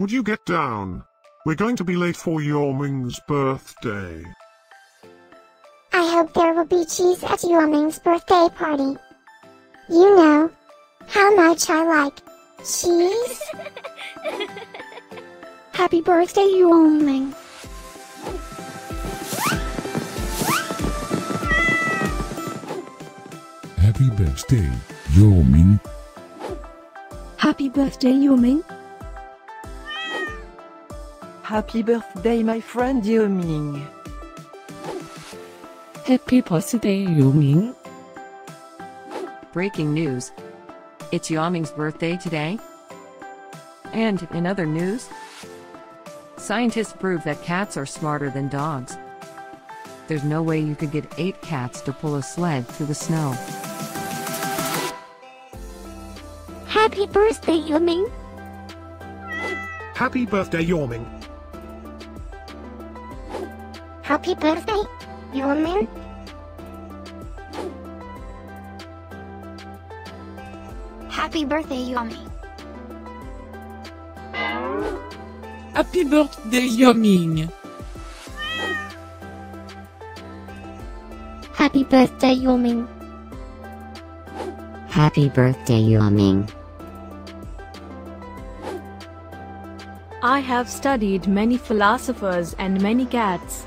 Would you get down? We're going to be late for Yawming's birthday. I hope there will be cheese at Yawming's birthday party. You know how much I like cheese. Happy birthday, Yawming. Happy birthday, Yawming. Happy birthday, Yawming. Happy birthday, my friend Yawming. Happy birthday, Yawming. Breaking news. It's Yawming's birthday today. And in other news, scientists prove that cats are smarter than dogs. There's no way you could get 8 cats to pull a sled through the snow. Happy birthday, Yawming. Happy birthday, Yawming. Happy birthday, Yawming. Happy birthday, Yawming. Happy birthday, Yawming. Happy birthday, Yawming. Happy birthday, Yawming. I have studied many philosophers and many cats.